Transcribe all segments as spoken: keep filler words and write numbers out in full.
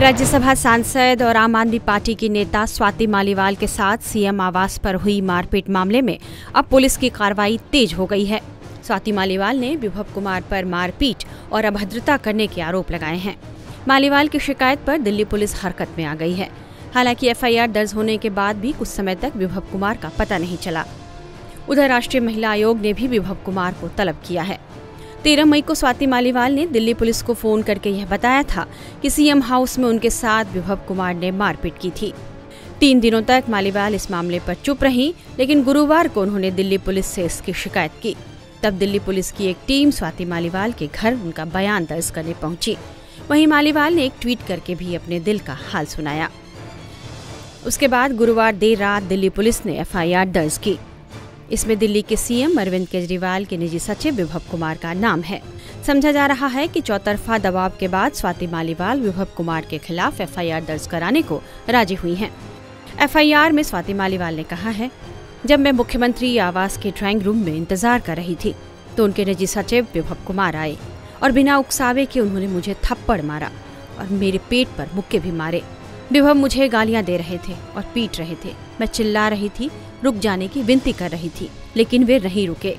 राज्यसभा सांसद और आम आदमी पार्टी की नेता स्वाति मालीवाल के साथ सीएम आवास पर हुई मारपीट मामले में अब पुलिस की कार्रवाई तेज हो गई है। स्वाति मालीवाल ने विभव कुमार पर मारपीट और अभद्रता करने के आरोप लगाए हैं। मालीवाल की शिकायत पर दिल्ली पुलिस हरकत में आ गई है। हालांकि एफ आई आर दर्ज होने के बाद भी कुछ समय तक विभव कुमार का पता नहीं चला। उधर राष्ट्रीय महिला आयोग ने भी विभव कुमार को तलब किया है। तेरह मई को स्वाति मालीवाल ने दिल्ली पुलिस को फोन करके यह बताया था कि सीएम हाउस में उनके साथ विभव कुमार ने मारपीट की थी। तीन दिनों तक मालीवाल इस मामले पर चुप रहीं, लेकिन गुरुवार को उन्होंने दिल्ली पुलिस से इसकी शिकायत की। तब दिल्ली पुलिस की एक टीम स्वाति मालीवाल के घर उनका बयान दर्ज करने पहुंची। वहीं मालीवाल ने एक ट्वीट करके भी अपने दिल का हाल सुनाया। उसके बाद गुरुवार देर रात दिल्ली पुलिस ने एफ आई आर दर्ज की। इसमें दिल्ली के सीएम अरविंद केजरीवाल के निजी सचिव विभव कुमार का नाम है। समझा जा रहा है कि चौतरफा दबाव के बाद स्वाति मालीवाल विभव कुमार के खिलाफ एफ आई आर दर्ज कराने को राजी हुई हैं। एफ आई आर में स्वाति मालीवाल ने कहा है, जब मैं मुख्यमंत्री आवास के ड्राइंग रूम में इंतजार कर रही थी तो उनके निजी सचिव विभव कुमार आए और बिना उकसावे के उन्होंने मुझे थप्पड़ मारा और मेरे पेट पर मुक्के भी मारे। विभव मुझे गालियां दे रहे थे और पीट रहे थे। मैं चिल्ला रही थी, रुक जाने की विनती कर रही थी, लेकिन वे नहीं रुके।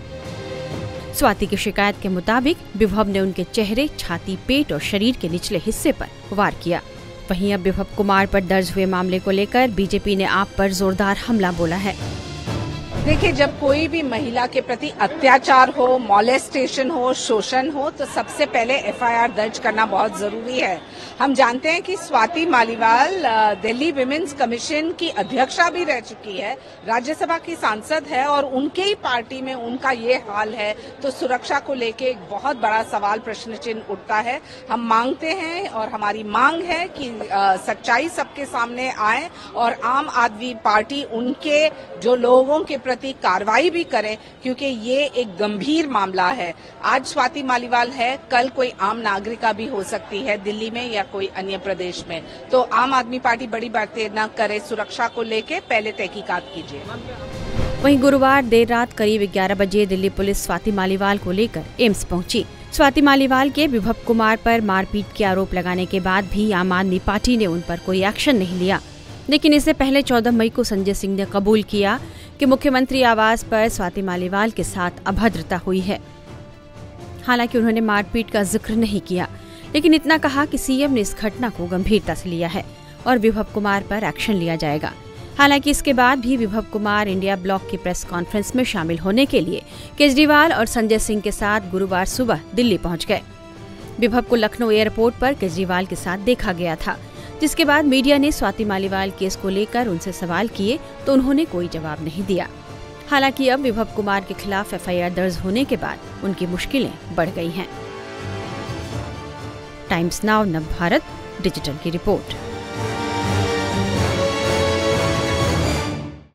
स्वाति की शिकायत के मुताबिक विभव ने उनके चेहरे, छाती, पेट और शरीर के निचले हिस्से पर वार किया। वहीं अब विभव कुमार पर दर्ज हुए मामले को लेकर बीजेपी ने आप पर जोरदार हमला बोला है। देखिए, जब कोई भी महिला के प्रति अत्याचार हो, मॉलेस्टेशन हो, शोषण हो, तो सबसे पहले एफ आई आर दर्ज करना बहुत जरूरी है। हम जानते हैं कि स्वाति मालीवाल दिल्ली वीमेन्स कमीशन की अध्यक्षा भी रह चुकी है, राज्यसभा की सांसद है और उनके ही पार्टी में उनका ये हाल है, तो सुरक्षा को लेके एक बहुत बड़ा सवाल, प्रश्न चिन्ह उठता है। हम मांगते हैं और हमारी मांग है कि सच्चाई सबके सामने आए और आम आदमी पार्टी उनके जो लोगों के कार्रवाई भी करें, क्योंकि ये एक गंभीर मामला है। आज स्वाति मालीवाल है, कल कोई आम नागरिका भी हो सकती है दिल्ली में या कोई अन्य प्रदेश में। तो आम आदमी पार्टी बड़ी बातें न करे, सुरक्षा को लेके पहले तहकीकात कीजिए। वहीं गुरुवार देर रात करीब ग्यारह बजे दिल्ली पुलिस स्वाति मालीवाल को लेकर एम्स पहुंची। स्वाति मालीवाल के विभव कुमार पर मारपीट के आरोप लगाने के बाद भी आम आदमी पार्टी ने उन पर कोई एक्शन नहीं लिया। लेकिन इससे पहले चौदह मई को संजय सिंह ने कबूल किया कि मुख्यमंत्री आवास पर स्वाति मालीवाल के साथ अभद्रता हुई है। हालांकि उन्होंने मारपीट का जिक्र नहीं किया, लेकिन इतना कहा कि सीएम ने इस घटना को गंभीरता से लिया है और विभव कुमार पर एक्शन लिया जाएगा। हालांकि इसके बाद भी विभव कुमार इंडिया ब्लॉक की प्रेस कॉन्फ्रेंस में शामिल होने के लिए केजरीवाल और संजय सिंह के साथ गुरुवार सुबह दिल्ली पहुँच गए। विभव को लखनऊ एयरपोर्ट पर केजरीवाल के साथ देखा गया था, जिसके बाद मीडिया ने स्वाति मालीवाल केस को लेकर उनसे सवाल किए तो उन्होंने कोई जवाब नहीं दिया। हालांकि अब विभव कुमार के खिलाफ एफ आई आर दर्ज होने के बाद उनकी मुश्किलें बढ़ गई हैं। टाइम्स नाउ नवभारत डिजिटल की रिपोर्ट।